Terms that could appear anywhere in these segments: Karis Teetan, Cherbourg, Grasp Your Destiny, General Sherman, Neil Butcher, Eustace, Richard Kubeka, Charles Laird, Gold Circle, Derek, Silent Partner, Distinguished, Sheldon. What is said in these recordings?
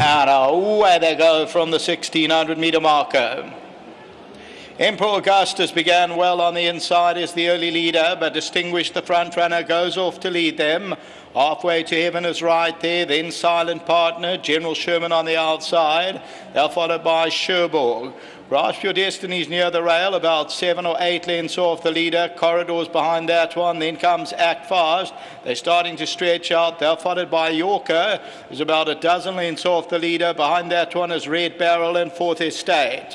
And away they go from the 1600-meter marker. Emperor Augustus began well on the inside as the early leader, but Distinguished, the front runner, goes off to lead them. Halfway to Heaven is right there, then Silent Partner, General Sherman on the outside. They're followed by Cherbourg. Grasp Your Destiny is near the rail, about 7 or 8 lengths off the leader. Corridors behind that one, then comes Act Fast. They're starting to stretch out. They're followed by Yorker, who's about a dozen lengths off the leader. Behind that one is Red Barrel, and fourth Estate.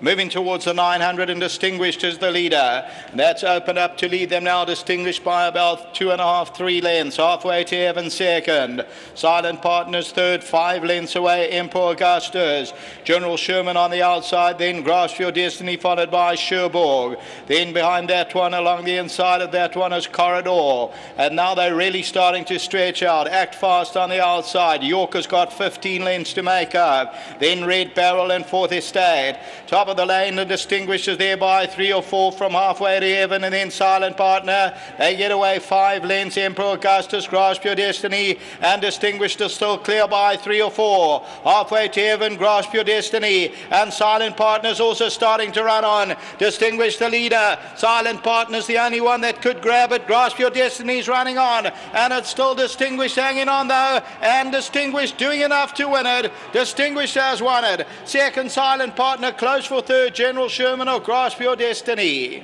Moving towards the 900, and Distinguished as the leader. That's opened up to lead them now, Distinguished by about 2.5, 3 lengths. Halfway to Heaven second. Silent Partners third, 5 lengths away, Emperor Augustus. General Sherman on the outside, then Grasp Your Destiny, followed by Cherbourg. Then behind that one, along the inside of that one, is Corridor. And now they're really starting to stretch out. Act Fast on the outside. Yorker's got 15 lengths to make up. Then Red Barrel and fourth Estate. Top of the lane, the Distinguished is there by 3 or 4 from halfway to Heaven, and then Silent Partner. They get away 5 lengths. Emperor Augustus, Grasp Your Destiny, and Distinguished is still clear by 3 or 4. Halfway to Heaven, Grasp Your Destiny, and Silent Partner's also starting to run on. Distinguished the leader. Silent Partner's the only one that could grab it. Grasp Your Destiny's running on, and it's still Distinguished hanging on though, and Distinguished doing enough to win it. Distinguished has won it. Second, Silent Partner, close for third, General Sherman or Grasp Your Destiny.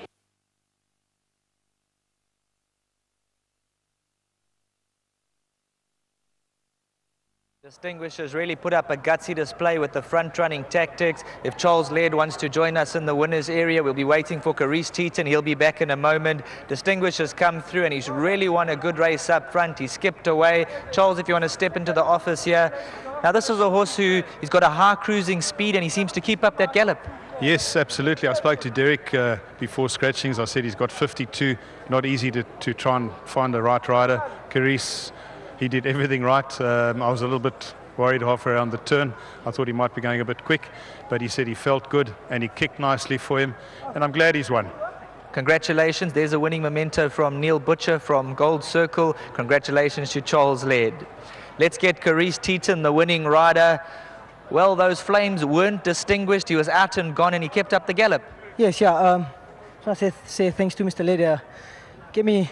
Distinguished has really put up a gutsy display with the front-running tactics. If Charles Laird wants to join us in the winners area, we'll be waiting for Karis Teetan. He'll be back in a moment. Distinguished has come through and he's really won a good race up front. He skipped away. Charles, if you want to step into the office here. Now this is a horse who, he's got a high cruising speed and he seems to keep up that gallop. Yes, absolutely. I spoke to Derek before scratchings. I said he's got 52. Not easy to try and find the right rider. Karis, he did everything right. I was a little bit worried halfway around the turn. I thought he might be going a bit quick, but he said he felt good and he kicked nicely for him, and I'm glad he's won. Congratulations. There's a winning memento from Neil Butcher from Gold Circle. Congratulations to Charles Laird. Let's get Karis Teetan, the winning rider. Well, those flames weren't Distinguished. He was out and gone, and he kept up the gallop. Yes, yeah. So I say thanks to Mr. Laird. Gave me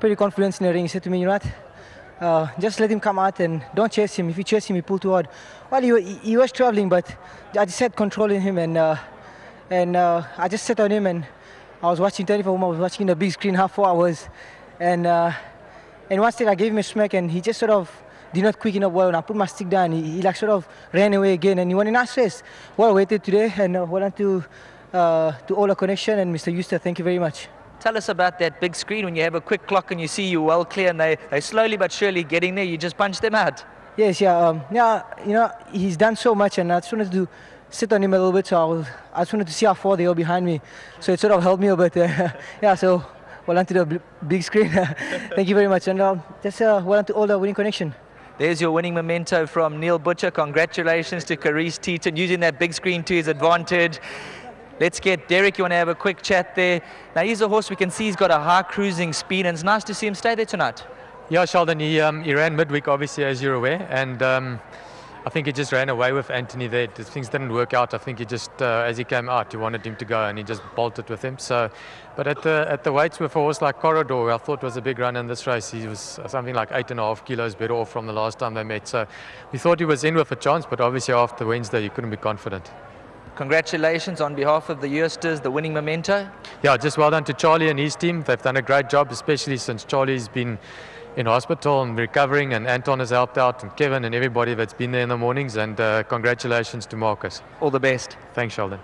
pretty confidence in the ring. He said to me, you know what? Just let him come out and don't chase him. If you chase him, he pull too hard. Well, he was traveling, but I just had control in him, and I just sat on him, and I was watching television. I was watching the big screen half 4 hours, and once I gave him a smack, and he just sort of did not quicken up well. And I put my stick down. He like sort of ran away again, and he won a nice race. Well waited today, and well on to all our connection and Mr. Eustace. Thank you very much. Tell us about that big screen when you have a quick clock and you see you well clear and they slowly but surely getting there, you just punch them out. Yes, yeah, you know, he's done so much and I just wanted to sit on him a little bit, so I just wanted to see how far they were behind me. So it sort of helped me a bit. Yeah, so well onto the big screen. Thank you very much. And that's well onto all the winning connection. There's your winning memento from Neil Butcher. Congratulations to Karis Teetan, using that big screen to his advantage. Let's get Derek, you want to have a quick chat there. Now he's a horse we can see he's got a high cruising speed and it's nice to see him stay there tonight. Yeah, Sheldon, he ran midweek obviously, as you're aware, and I think he just ran away with Anthony there. Things didn't work out. I think he just, as he came out, he wanted him to go and he just bolted with him. So, but at the weights with a horse like Corridor, I thought was a big run in this race. He was something like 8.5 kilos better off from the last time they met. So we thought he was in with a chance, but obviously after Wednesday, you couldn't be confident. Congratulations on behalf of the Eustace, the winning memento. Yeah, just well done to Charlie and his team. They've done a great job, especially since Charlie's been in hospital and recovering, and Anton has helped out, and Kevin and everybody that's been there in the mornings, and congratulations to Marcus. All the best. Thanks, Sheldon.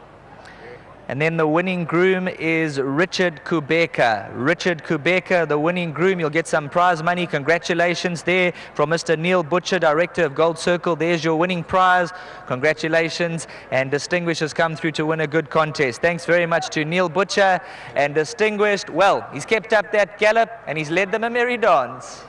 And then the winning groom is Richard Kubeka. Richard Kubeka, the winning groom. You'll get some prize money. Congratulations there from Mr. Neil Butcher, director of Gold Circle. There's your winning prize. Congratulations. And Distinguished has come through to win a good contest. Thanks very much to Neil Butcher. And Distinguished, well, he's kept up that gallop and he's led them a merry dance.